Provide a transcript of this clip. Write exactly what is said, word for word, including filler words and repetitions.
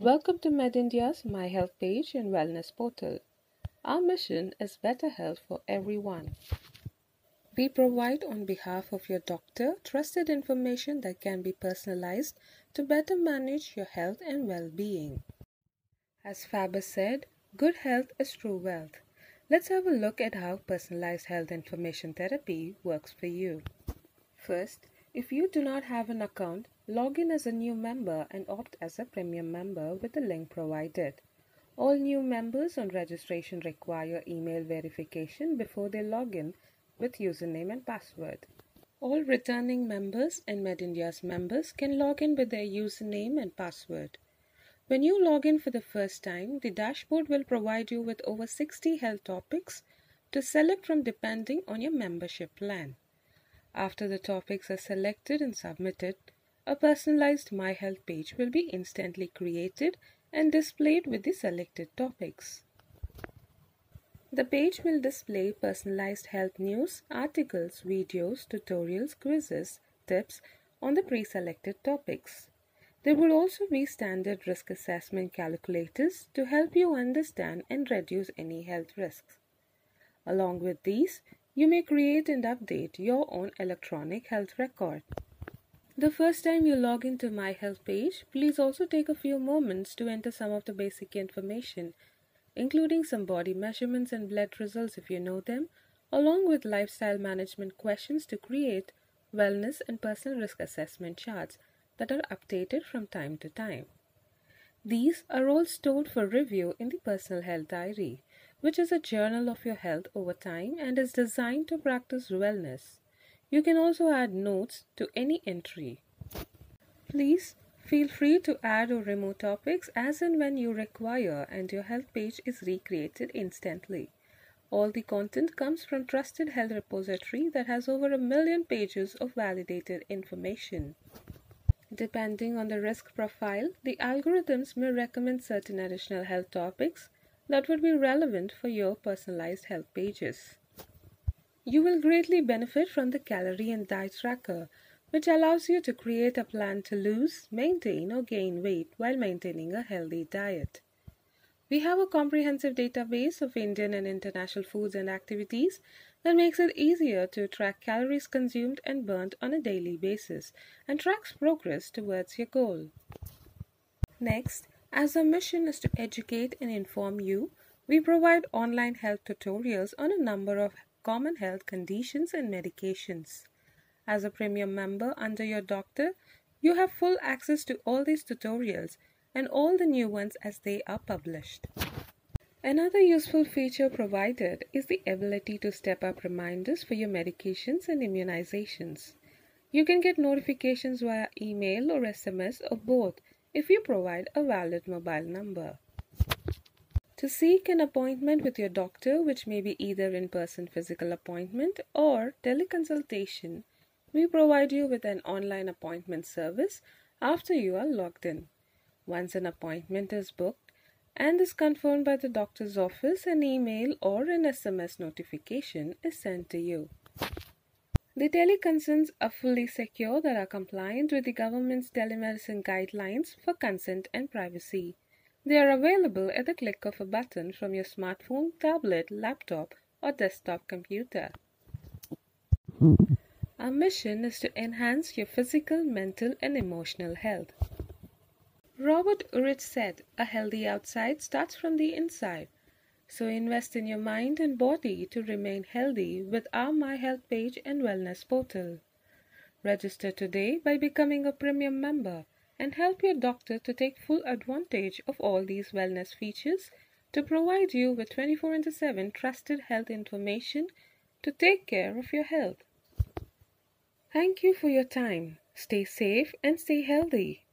Welcome to Medindia's My Health page and Wellness portal. Our mission is better health for everyone. We provide on behalf of your doctor trusted information that can be personalized to better manage your health and well-being. As Faber said, good health is true wealth. Let's have a look at how personalized health information therapy works for you. First, if you do not have an account, log in as a new member and opt as a premium member with the link provided. All new members on registration require email verification before they log in with username and password. All returning members and Medindia's members can log in with their username and password. When you log in for the first time, the dashboard will provide you with over sixty health topics to select from depending on your membership plan. After the topics are selected and submitted, a personalized My Health page will be instantly created and displayed with the selected topics. The page will display personalized health news, articles, videos, tutorials, quizzes, tips on the pre-selected topics. There will also be standard risk assessment calculators to help you understand and reduce any health risks. Along with these, you may create and update your own electronic health record. The first time you log into My Health page, please also take a few moments to enter some of the basic information, including some body measurements and blood results if you know them, along with lifestyle management questions to create wellness and personal risk assessment charts that are updated from time to time. These are all stored for review in the Personal Health Diary, which is a journal of your health over time and is designed to practice wellness. You can also add notes to any entry. Please feel free to add or remove topics as and when you require, and your health page is recreated instantly. All the content comes from trusted health repository that has over a million pages of validated information. Depending on the risk profile, the algorithms may recommend certain additional health topics that would be relevant for your personalized health pages. You will greatly benefit from the calorie and diet tracker, which allows you to create a plan to lose, maintain or gain weight while maintaining a healthy diet. We have a comprehensive database of Indian and international foods and activities that makes it easier to track calories consumed and burnt on a daily basis and tracks progress towards your goal. Next, as our mission is to educate and inform you, we provide online health tutorials on a number of common health conditions and medications. As a premium member under your doctor, you have full access to all these tutorials and all the new ones as they are published. Another useful feature provided is the ability to step up reminders for your medications and immunizations. You can get notifications via email or S M S or both if you provide a valid mobile number. To seek an appointment with your doctor, which may be either in-person physical appointment or teleconsultation, we provide you with an online appointment service after you are logged in. Once an appointment is booked and is confirmed by the doctor's office, an email or an S M S notification is sent to you. The teleconsults are fully secure that are compliant with the government's telemedicine guidelines for consent and privacy. They are available at the click of a button from your smartphone, tablet, laptop, or desktop computer. Our mission is to enhance your physical, mental, and emotional health. Robert Urich said, "A healthy outside starts from the inside." So invest in your mind and body to remain healthy with our My Health page and Wellness portal. Register today by becoming a premium member and help your doctor to take full advantage of all these wellness features to provide you with twenty-four into seven trusted health information to take care of your health. Thank you for your time. Stay safe and stay healthy.